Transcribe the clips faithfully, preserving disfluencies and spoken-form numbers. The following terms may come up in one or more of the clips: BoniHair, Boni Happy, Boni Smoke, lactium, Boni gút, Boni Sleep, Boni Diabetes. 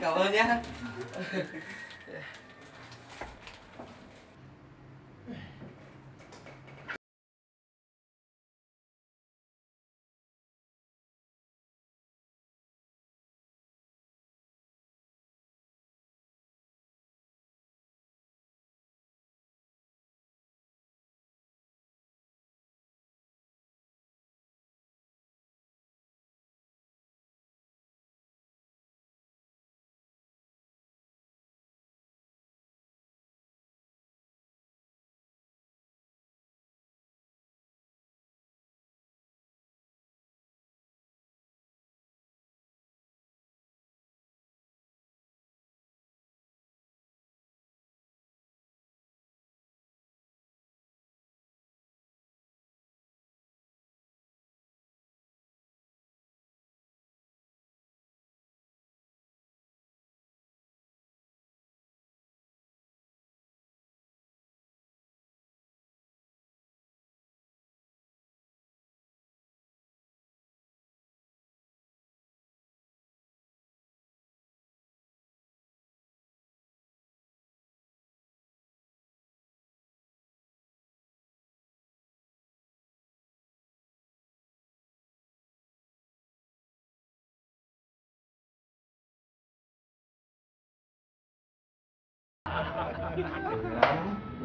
Cảm ơn nhé.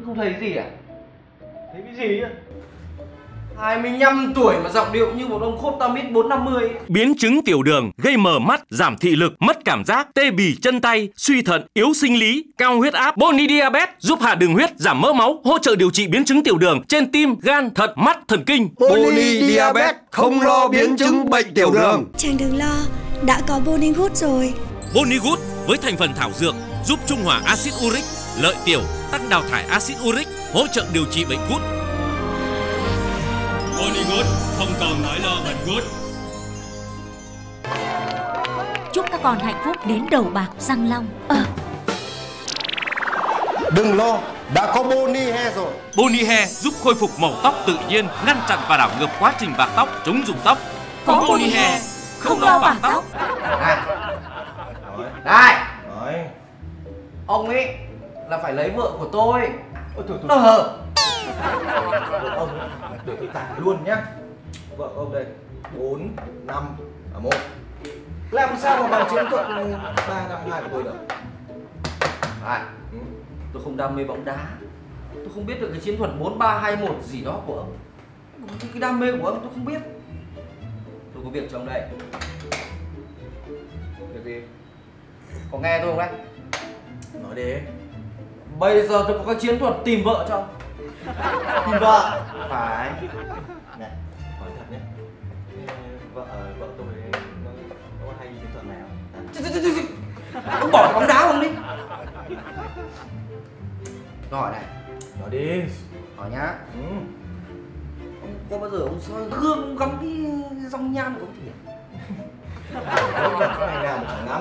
Không thấy gì à? Thấy cái gì à? hai mươi lăm tuổi mà giọng điệu như một ông khốt tam mít bốn năm mươi. Biến chứng tiểu đường gây mờ mắt, giảm thị lực, mất cảm giác, tê bì chân tay, suy thận, yếu sinh lý, cao huyết áp. Boni Diabetes giúp hạ đường huyết, giảm mỡ máu, hỗ trợ điều trị biến chứng tiểu đường trên tim, gan, thận, mắt, thần kinh. Boni Diabetes không lo biến chứng bệnh tiểu đường. Chàng đừng lo, đã có Boni Gút rồi. Boni Gút với thành phần thảo dược giúp trung hòa axit uric, lợi tiểu, tăng đào thải axit uric, hỗ trợ điều trị bệnh gút. Boni Gút không còn nỗi lo bệnh gút. Chúc các con hạnh phúc đến đầu bạc răng long. À. Đừng lo, đã có BoniHair rồi. BoniHair giúp khôi phục màu tóc tự nhiên, ngăn chặn và đảo ngược quá trình bạc tóc, chống rụng tóc. Có BoniHair không lo bạc tóc. Này, này, ông ấy là phải lấy vợ của tôi. Ôi, thôi, thôi, thôi. Vợ ông là tuổi tôi tản luôn nhá. Vợ ông đây bốn năm một. Làm sao mà bằng chứng thuận ba năm hai của tôi được. Này, tôi không đam mê bóng đá. Tôi không biết được cái chiến thuật bốn ba hai một gì đó của ông. Cái đam mê của ông tôi không biết. Tôi có việc cho ông đây. Việc gì? Có nghe tôi không đấy? Nói đi. Bây giờ tôi có các chiến thuật tìm vợ cho ông. Tìm vợ. Phải. Này, hỏi thật nhé. Vợ, vợ tôi có hay chiến thuật nào? Ông bỏ bóng đá không đi. Tôi hỏi này. Nói đi. Hỏi nhá. Ừ. Ông có bao giờ ông soi gương gắm cái răng nhan của ông thì nhỉ? Cái này nào mà chẳng ngắm.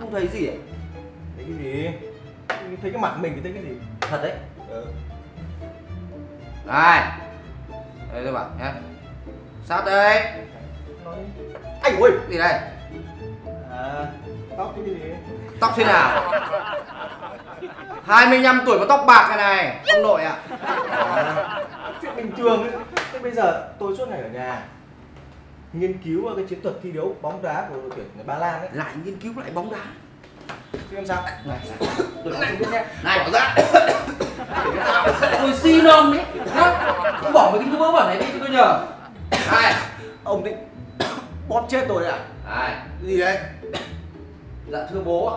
Không thấy gì à? Thấy cái gì? Thấy cái mặt mình thì thấy cái gì? Thật đấy. Ừ. Này, đây tôi bảo nhá. Sát đây. Anh ui, gì đây? À, tóc cái gì? Tóc thế nào? hai mươi lăm tuổi mà tóc bạc này này, ông nội ạ. À, chuyện bình thường ấy. Thế bây giờ tôi suốt ngày ở nhà nghiên cứu cái chiến thuật thi đấu bóng đá của đội tuyển người Ba Lan ấy. Lại nghiên cứu lại bóng đá. Chứ làm sao? Này, tôi này, này, này, bỏ ra. Tôi xin ông đấy. Không bỏ mấy cái thứ bớ bẩn này đi cho tôi nhờ. Này, ông định bóp chết tôi đấy ạ. Này, cái gì đấy? Dạ thưa bố ạ,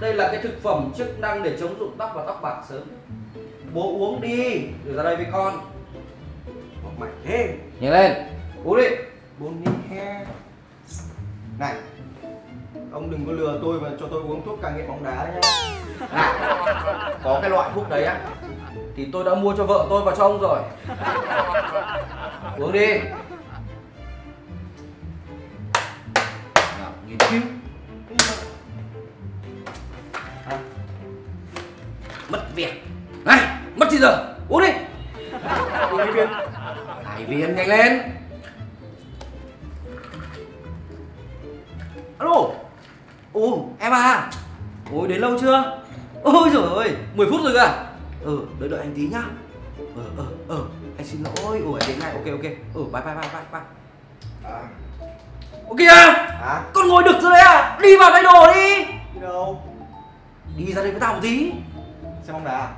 đây là cái thực phẩm chức năng để chống rụng tóc và tóc bạc sớm. Bố uống đi, rồi ra đây với con. Bóp mạnh thế. Nhìn lên, uống đi. BoniHair. Này, ông đừng có lừa tôi và cho tôi uống thuốc cai nghiện bóng đá đấy nhá. Này, có cái loại thuốc đấy á thì tôi đã mua cho vợ tôi và cho ông rồi. Uống đi. Nào, nghiên cứu. À. Mất việc. Này, mất gì giờ? Uống đi. Uống mấy viên? Hai viên, nhanh lên. Alo, Ô em à, ôi đến lâu chưa? Ôi trời ơi, mười phút rồi cơ à? Ừ, đợi đợi anh tí nhá. Ờ ờ ờ, anh xin lỗi. Ủa đến ngay, ok ok. Ừ, bye bye bye bye. À. Ok à? À? Con ngồi đực rồi đấy à? Đi vào thay đồ đi. Đi đâu? Đi ra đây với tao một tí. Xem bóng đá à?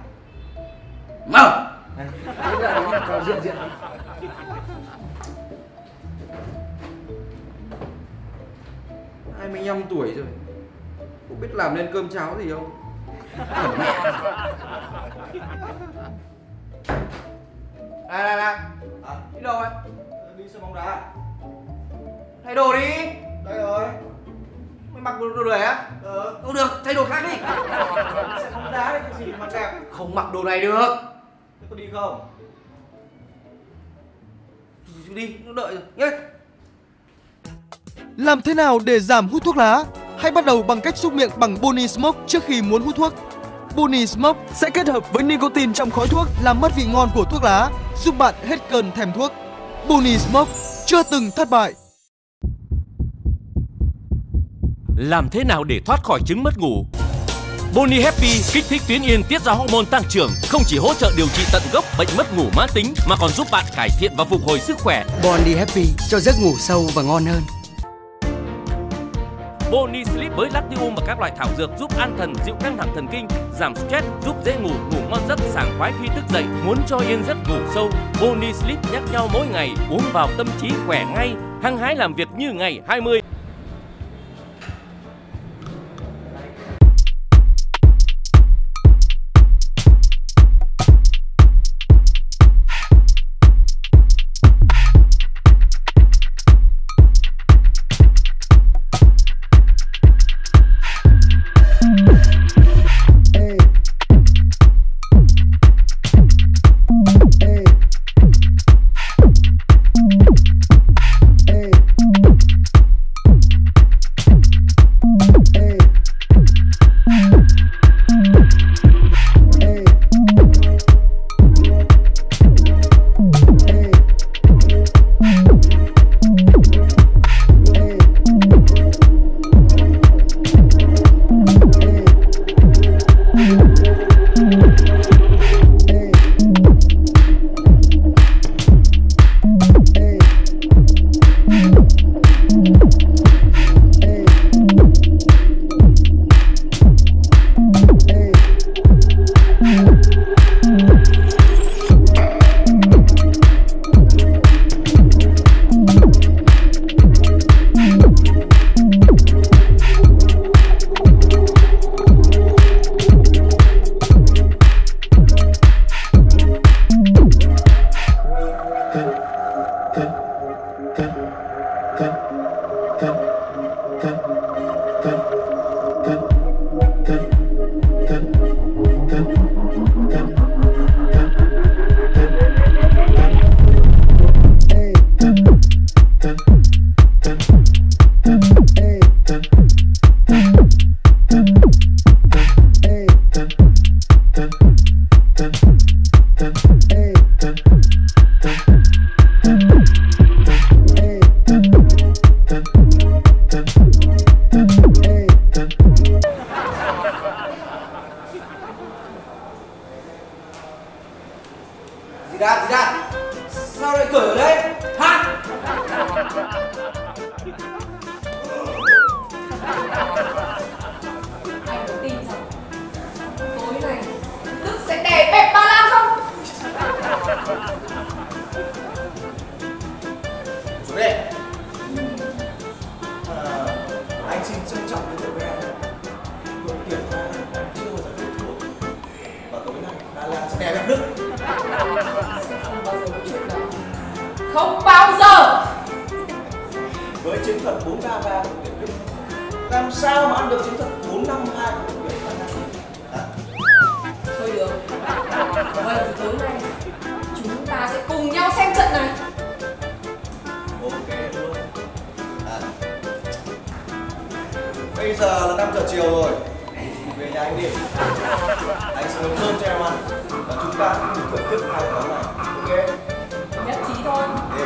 Mở. Này, diện diện. hai mươi lăm tuổi rồi, cũng biết làm nên cơm cháo gì không? Này này này, à, đi đâu anh? Đi xem bóng đá. Thay đồ đi. Đây rồi. Mày mặc đồ này á? Ờ. Không được, thay đồ khác đi. Xem bóng đá đấy, cái gì mà đẹp? Không mặc đồ này được. Thế có đi không? Đi, nó đợi rồi. Nhé. Làm thế nào để giảm hút thuốc lá? Hãy bắt đầu bằng cách xúc miệng bằng Boni Smoke trước khi muốn hút thuốc. Boni Smoke sẽ kết hợp với nicotine trong khói thuốc làm mất vị ngon của thuốc lá, giúp bạn hết cơn thèm thuốc. Boni Smoke chưa từng thất bại. Làm thế nào để thoát khỏi chứng mất ngủ? Boni Happy kích thích tuyến yên tiết ra hormone tăng trưởng, không chỉ hỗ trợ điều trị tận gốc bệnh mất ngủ mãn tính mà còn giúp bạn cải thiện và phục hồi sức khỏe. Boni Happy cho giấc ngủ sâu và ngon hơn. Boni Sleep với lactium và các loại thảo dược giúp an thần, dịu căng thẳng thần kinh, giảm stress, giúp dễ ngủ, ngủ ngon giấc, sảng khoái khi thức dậy. Muốn cho yên giấc ngủ sâu, Boni Sleep nhắc nhau mỗi ngày, uống vào tâm trí khỏe ngay, hăng hái làm việc như ngày hai mươi. Không bao giờ. Với chiến thuật bốn ba ba của tuyển Đức, làm sao mà ăn được chiến thuật bốn năm hai của tuyển Pháp? Thôi được. Vậy thì tối nay chúng ta sẽ cùng nhau xem trận này. Ok luôn. À. Bây giờ là năm giờ chiều rồi. Về nhà anh đi. Anh sẽ nấu cơm cho em ăn. Và chúng ta cũng thưởng thức hai món này. Ok. Nhất trí thôi.